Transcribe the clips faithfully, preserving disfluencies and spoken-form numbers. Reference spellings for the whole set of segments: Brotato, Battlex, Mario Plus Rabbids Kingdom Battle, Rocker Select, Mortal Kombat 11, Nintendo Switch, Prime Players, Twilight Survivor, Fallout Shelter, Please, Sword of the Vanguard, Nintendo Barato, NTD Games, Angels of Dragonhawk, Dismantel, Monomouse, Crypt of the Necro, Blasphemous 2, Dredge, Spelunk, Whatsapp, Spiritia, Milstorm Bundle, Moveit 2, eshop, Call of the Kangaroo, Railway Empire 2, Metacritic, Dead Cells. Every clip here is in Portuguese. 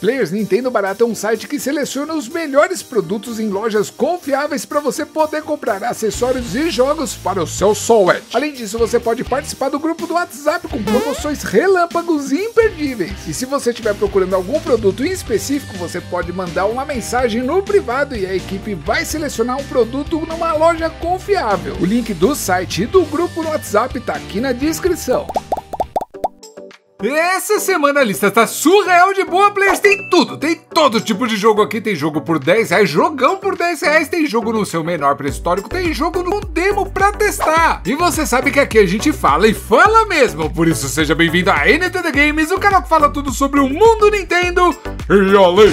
Players, Nintendo Barato é um site que seleciona os melhores produtos em lojas confiáveis para você poder comprar acessórios e jogos para o seu Switch. Além disso, você pode participar do grupo do WhatsApp com promoções relâmpagos imperdíveis. E se você estiver procurando algum produto em específico, você pode mandar uma mensagem no privado e a equipe vai selecionar um produto numa loja confiável. O link do site e do grupo no WhatsApp tá aqui na descrição. Essa semana a lista tá surreal de boa, Players, tem tudo, tem todo tipo de jogo aqui, tem jogo por dez reais, jogão por dez reais, tem jogo no seu menor preço histórico, tem jogo no demo pra testar. E você sabe que aqui a gente fala e fala mesmo, por isso seja bem-vindo a N T D Games, o canal que fala tudo sobre o mundo Nintendo e além.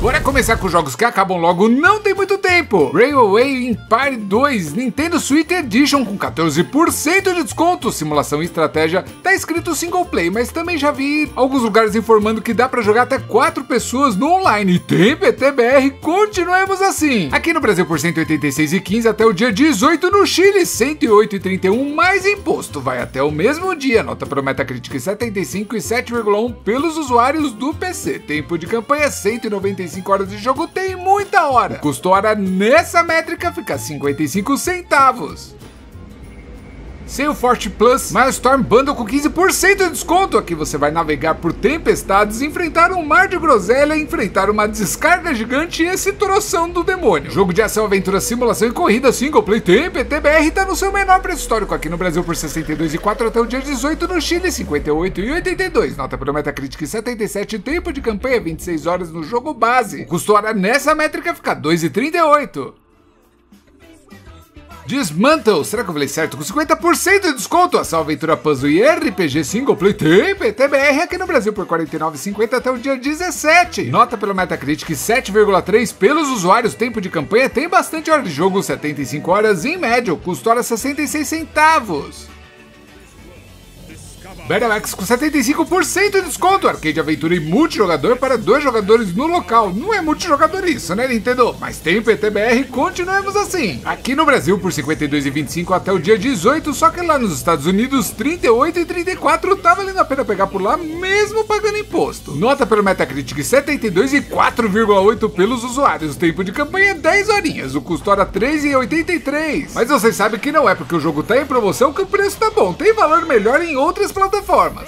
Bora começar com jogos que acabam logo, não tem muito tempo. Railway Empire dois, Nintendo Switch Edition com quatorze por cento de desconto. Simulação e estratégia, tá escrito single play, mas também já vi alguns lugares informando que dá pra jogar até quatro pessoas no online. Tem P T B R, continuemos assim. Aqui no Brasil por cento e oitenta e seis reais e quinze centavos até o dia dezoito, no Chile cento e oito reais e trinta e um centavos mais imposto. Vai até o mesmo dia, nota para o Metacritic setenta e cinco e sete vírgula um pelos usuários do P C. Tempo de campanha cento e noventa e cinco. cinco horas de jogo, tem muita hora. O custo hora nessa métrica fica cinquenta e cinco centavos. Sale Forte Plus, Milstorm Bundle com quinze por cento de desconto. Aqui você vai navegar por tempestades, enfrentar um mar de groselha, enfrentar uma descarga gigante e esse troção do demônio. Jogo de ação, aventura, simulação e corrida, single play, tem P T B R, tá no seu menor preço histórico. Aqui no Brasil por sessenta e dois reais e quatro centavos até o dia dezoito, no Chile cinquenta e oito reais e oitenta e dois centavos. Nota para o Metacritic setenta e sete, tempo de campanha vinte e seis horas no jogo base. O custo hora nessa métrica fica dois reais e trinta e oito centavos. Dismantel, será que eu falei certo? Com cinquenta por cento de desconto, ação, aventura, puzzle e R P G single play, tem P T B R aqui no Brasil por quarenta e nove reais e cinquenta centavos até o dia dezessete. Nota pelo Metacritic sete vírgula três pelos usuários, tempo de campanha tem bastante hora de jogo, setenta e cinco horas em média, custo hora sessenta e seis centavos. Battlex com setenta e cinco por cento de desconto, arcade, aventura e multijogador para dois jogadores no local. Não é multijogador isso, né, Nintendo? Mas tem P T B R, continuemos assim. Aqui no Brasil por cinquenta e dois reais e vinte e cinco centavos até o dia dezoito, só que lá nos Estados Unidos trinta e oito reais e trinta e quatro centavos, tá valendo a pena pegar por lá mesmo pagando imposto. Nota pelo Metacritic setenta e dois e quatro vírgula oito pelos usuários, tempo de campanha dez horinhas, o custo hora três reais e oitenta e três centavos. Mas vocês sabem que não é porque o jogo tá em promoção que o preço tá bom, tem valor melhor em outras plataformas.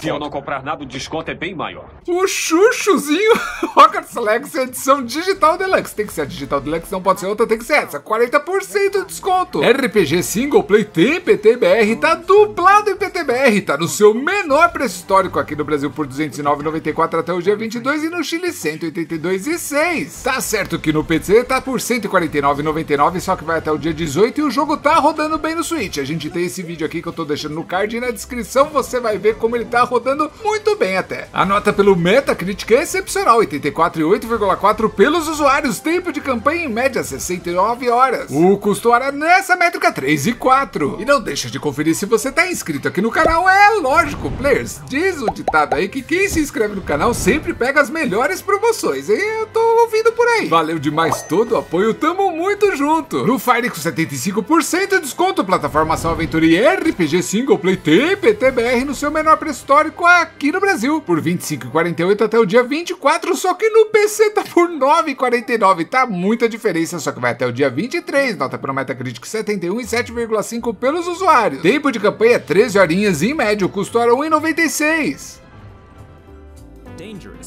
Se eu não comprar nada, o desconto é bem maior. O chuchuzinho Rocker Select edição digital deluxe. Tem que ser a digital deluxe, não pode ser outra, tem que ser essa. quarenta por cento de desconto. R P G single play tem P T B R, tá dublado em P T B R, tá no seu menor preço histórico aqui no Brasil por duzentos e nove reais e noventa e quatro centavos até o dia vinte e dois e no Chile cento e oitenta e dois reais e seis centavos. Tá certo que no P C tá por cento e quarenta e nove reais e noventa e nove centavos, só que vai até o dia dezoito e o jogo tá rodando bem no Switch. A gente tem esse vídeo aqui que eu tô deixando no card e na descrição você vai ver como ele tá rodando muito bem até. A nota pelo Metacritic é excepcional, oitenta e quatro e oito vírgula quatro pelos usuários, tempo de campanha em média sessenta e nove horas. O custo hora nessa métrica três reais e quatro centavos. E não deixa de conferir se você tá inscrito aqui no canal, é lógico, Players. Diz o ditado aí que quem se inscreve no canal sempre pega as melhores promoções, e eu tô ouvindo por aí. Valeu demais todo o apoio, tamo muito junto. No Fire com setenta e cinco por cento de desconto, plataforma ação, aventura e R P G single play tem P T B R no seu menor preço histórico aqui no Brasil por vinte e cinco reais e quarenta e oito centavos até o dia vinte e quatro, só que no P C tá por nove reais e quarenta e nove centavos, tá muita diferença, só que vai até o dia vinte e três, nota para o Metacritic setenta e um e sete vírgula cinco pelos usuários, tempo de campanha treze horinhas em média, custo hora um real e noventa e seis centavos.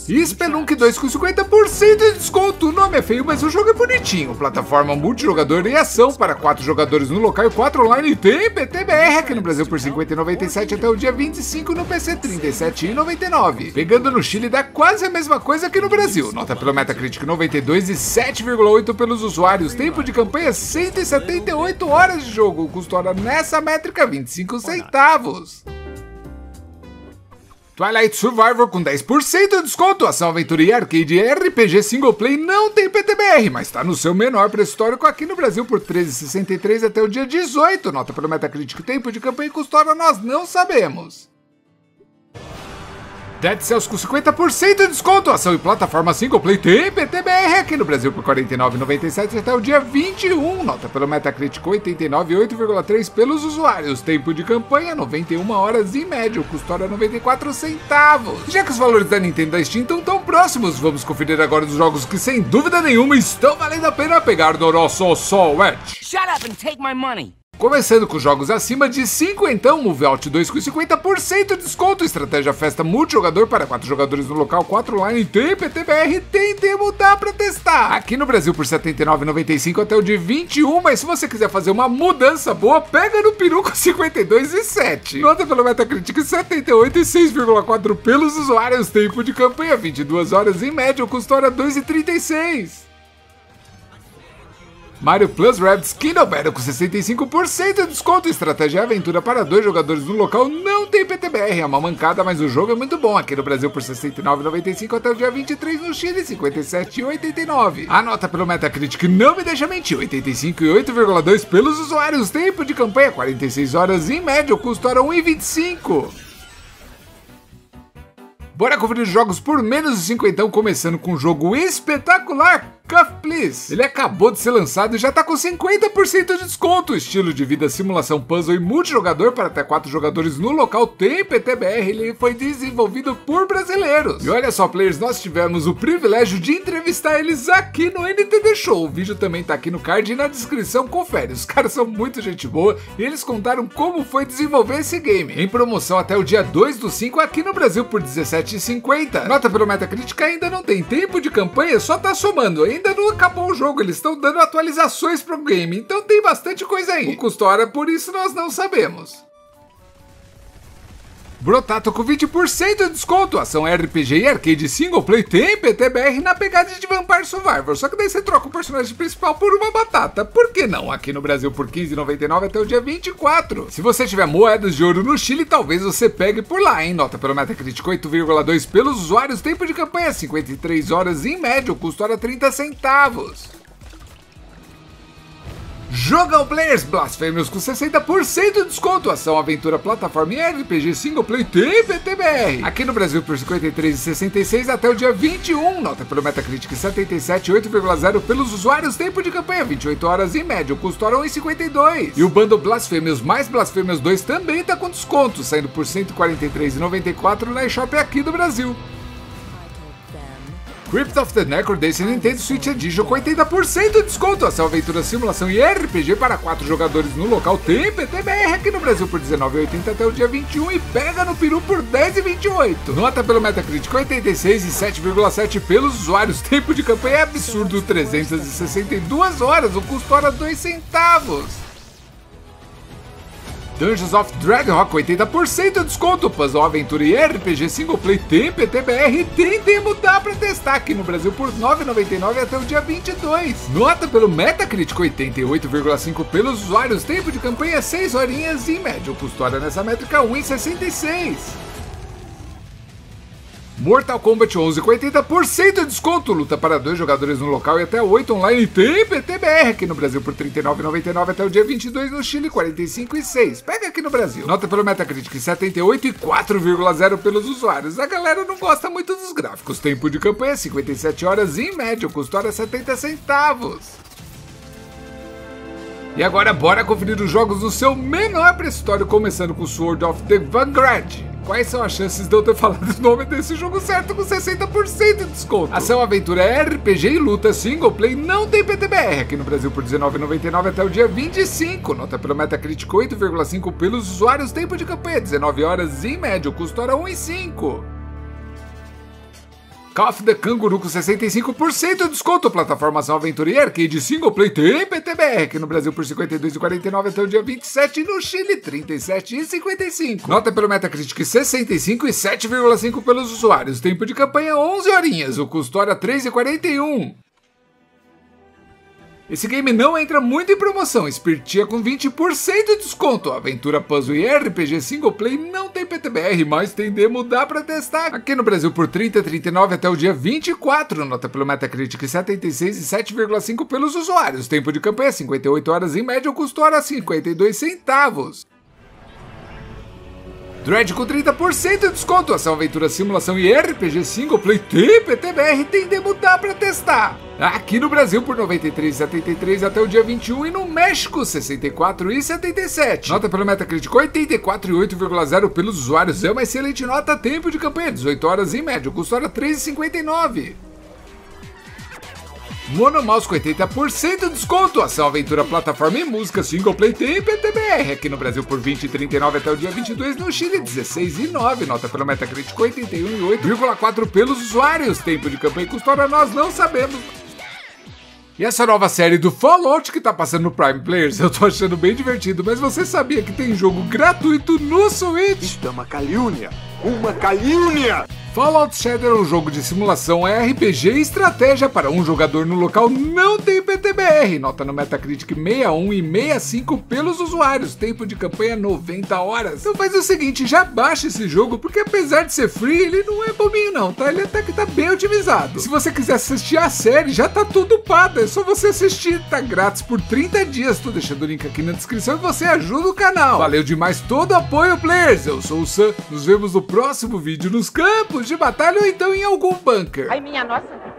E Spelunk dois com cinquenta por cento de desconto, o nome é feio, mas o jogo é bonitinho. Plataforma multijogador e ação para quatro jogadores no local e quatro online e tem P T B R aqui no Brasil por cinquenta e nove reais e noventa e sete centavos até o dia vinte e cinco, no P C trinta e sete reais e noventa e nove centavos. Pegando no Chile dá quase a mesma coisa que no Brasil. Nota pelo Metacritic noventa e dois e sete vírgula oito pelos usuários, tempo de campanha cento e setenta e oito horas de jogo, custo hora nessa métrica vinte e cinco centavos. Twilight Survivor com dez por cento de desconto, ação, aventura e arcade e R P G single play, não tem P T B R, mas tá no seu menor preço histórico aqui no Brasil por treze reais e sessenta e três centavos até o dia dezoito, nota pelo Metacritic, tempo de campanha e custo hora nós não sabemos. Dead Cells com cinquenta por cento de desconto, ação e plataforma single play tem P T B R aqui no Brasil por quarenta e nove reais e noventa e sete centavos até o dia vinte e um, nota pelo Metacritic oitenta e nove vírgula oito três pelos usuários, tempo de campanha noventa e uma horas e médio, custódia noventa e quatro centavos. Já que os valores da Nintendo da Steam estão tão próximos, vamos conferir agora os jogos que sem dúvida nenhuma estão valendo a pena pegar no nosso Switch. Shut up and take my money. Começando com jogos acima de cinco, então, Moveit dois com cinquenta por cento de desconto, estratégia festa multijogador para quatro jogadores no local, quatro online, tem P T B R, tem demo, dá pra testar. Aqui no Brasil por setenta e nove reais e noventa e cinco centavos até o de vinte e um, mas se você quiser fazer uma mudança boa, pega no peru com cinquenta e dois reais e sete centavos. Nota pelo Metacritic setenta e oito e seis vírgula quatro pelos usuários, tempo de campanha vinte e duas horas em média, custódia dois reais e trinta e seis centavos. Mario Plus Rabbids Kingdom Battle com sessenta e cinco por cento de desconto, estratégia e aventura para dois jogadores no local, não tem P T B R, é uma mancada, mas o jogo é muito bom, aqui no Brasil por sessenta e nove reais e noventa e cinco centavos até o dia vinte e três, no Chile cinquenta e sete reais e oitenta e nove centavos. A nota pelo Metacritic não me deixa mentir, oitenta e cinco e oito vírgula dois pelos usuários, tempo de campanha quarenta e seis horas em média, o custo era um real e vinte e cinco centavos. Bora conferir os jogos por menos de cinco então, começando com um jogo espetacular, Please. Ele acabou de ser lançado e já tá com cinquenta por cento de desconto, estilo de vida, simulação, puzzle e multijogador para até quatro jogadores no local, tem P T B R, ele foi desenvolvido por brasileiros. E olha só, players, nós tivemos o privilégio de entrevistar eles aqui no N T D Show, o vídeo também tá aqui no card e na descrição, confere, os caras são muito gente boa e eles contaram como foi desenvolver esse game, em promoção até o dia dois do cinco aqui no Brasil por dezessete reais e cinquenta centavos, nota pelo Metacritic ainda não tem tempo de campanha, só tá somando, hein? Ainda não acabou o jogo, eles estão dando atualizações pro game, então tem bastante coisa aí. O custo hora, por isso nós não sabemos. Brotato com vinte por cento de desconto, ação R P G e arcade single play, tem P T B R na pegada de Vampire Survivor, só que daí você troca o personagem principal por uma batata, por que não? Aqui no Brasil por quinze reais e noventa e nove centavos até o dia vinte e quatro. Se você tiver moedas de ouro no Chile, talvez você pegue por lá, hein? Nota pelo Metacritic oito vírgula dois pelos usuários, tempo de campanha cinquenta e três horas em média, o custo era trinta centavos. Jogão Players, Blasphemous com sessenta por cento de desconto, ação, aventura, plataforma e R P G single play tem P T B R. Aqui no Brasil por cinquenta e três reais e sessenta e seis centavos até o dia vinte e um, nota pelo Metacritic setenta e sete vírgula oito pelos usuários, tempo de campanha vinte e oito horas em média, o custo era um real e cinquenta e dois centavos. E o bundle Blasphemous mais Blasphemous dois também tá com desconto, saindo por cento e quarenta e três reais e noventa e quatro centavos na eshop aqui do Brasil. Crypt of the Necro desse Nintendo Switch Edition com oitenta por cento de desconto, ação, aventura, simulação e R P G para quatro jogadores no local, tem P T B R aqui no Brasil por dezenove reais e oitenta centavos até o dia vinte e um e pega no peru por dez reais e vinte e oito centavos. Nota pelo Metacritic oitenta e seis e sete vírgula sete pelos usuários, tempo de campanha é absurdo, trezentas e sessenta e duas horas, o custo era dois centavos. Angels of Dragonhawk, oitenta por cento de desconto, puzzle, aventura e R P G single play, tem P T B R, tem demo, dá pra testar aqui no Brasil por nove reais e noventa e nove centavos até o dia vinte e dois. Nota pelo Metacritic oitenta e oito vírgula cinco pelos usuários, tempo de campanha seis horinhas e médio, custódia nessa métrica um real e sessenta e seis centavos. Mortal Kombat onze com oitenta por cento de desconto, luta para dois jogadores no local e até oito online, tem P T B R aqui no Brasil por trinta e nove reais e noventa e nove centavos até o dia vinte e dois, no Chile quarenta e cinco reais e seis centavos, pega aqui no Brasil. Nota pelo Metacritic setenta e oito e quatro vírgula zero pelos usuários, a galera não gosta muito dos gráficos, tempo de campanha cinquenta e sete horas em média, custódia setenta centavos. E agora bora conferir os jogos do seu menor preço histórico, começando com Sword of the Vanguard. Quais são as chances de eu ter falado o nome desse jogo certo com sessenta por cento de desconto? Ação, aventura, R P G e luta, single play, não tem P T B R, aqui no Brasil por dezenove reais e noventa e nove centavos até o dia vinte e cinco, nota pelo Metacritic oito vírgula cinco pelos usuários, tempo de campanha dezenove horas em média, o custo era um real e cinco centavos. Call of the Kangaroo com sessenta e cinco por cento de desconto, plataforma, ação, aventura e arcade single play, tem P T B R, aqui no Brasil por cinquenta e dois reais e quarenta e nove centavos até o dia vinte e sete e no Chile trinta e sete reais e cinquenta e cinco centavos. Nota pelo Metacritic sessenta e cinco e sete vírgula cinco pelos usuários, tempo de campanha onze horinhas, o custo era três reais e quarenta e um centavos. Esse game não entra muito em promoção, Spiritia com vinte por cento de desconto, aventura, puzzle e R P G single play, não tem P T B R, mas tem demo, dá pra testar. Aqui no Brasil por trinta reais e trinta e nove centavos até o dia vinte e quatro, nota pelo Metacritic setenta e seis e sete vírgula cinco pelos usuários, tempo de campanha cinquenta e oito horas em média, o custo era cinquenta e dois centavos. Dredge com trinta por cento de desconto, ação, aventura, simulação e R P G single play T P T B R tem demo dá pra testar. Aqui no Brasil por noventa e três e setenta e três até o dia vinte e um e no México sessenta e quatro e setenta e sete. Nota pelo Metacritic oitenta e quatro e oito vírgula zero pelos usuários, é uma excelente nota, tempo de campanha dezoito horas em média, custo hora três reais e cinquenta e nove centavos. Monomouse com oitenta por cento de desconto, ação, aventura, plataforma e música, single play tem P T B R, aqui no Brasil por vinte e trinta e nove até o dia vinte e dois, no Chile dezesseis e nove, nota pelo Metacritic oitenta e um e oito vírgula quatro pelos usuários, tempo de campanha e custo hora nós não sabemos. E essa nova série do Fallout que tá passando no Prime Players eu tô achando bem divertido, mas você sabia que tem jogo gratuito no Switch? Isto é uma calúnia, uma calúnia! Fallout Shelter é um jogo de simulação, é R P G e estratégia para um jogador no local, não tem P T B R, nota no Metacritic sessenta e um e sessenta e cinco pelos usuários, tempo de campanha noventa horas. Então faz o seguinte, já baixa esse jogo, porque apesar de ser free, ele não é bobinho não, tá? Ele até que tá bem otimizado. Se você quiser assistir a série, já tá tudo pago, é só você assistir, tá grátis por trinta dias, tô deixando o link aqui na descrição e você ajuda o canal. Valeu demais todo o apoio, players, eu sou o Sam, nos vemos no próximo vídeo nos campos de batalha ou então em algum bunker. Ai, minha nossa...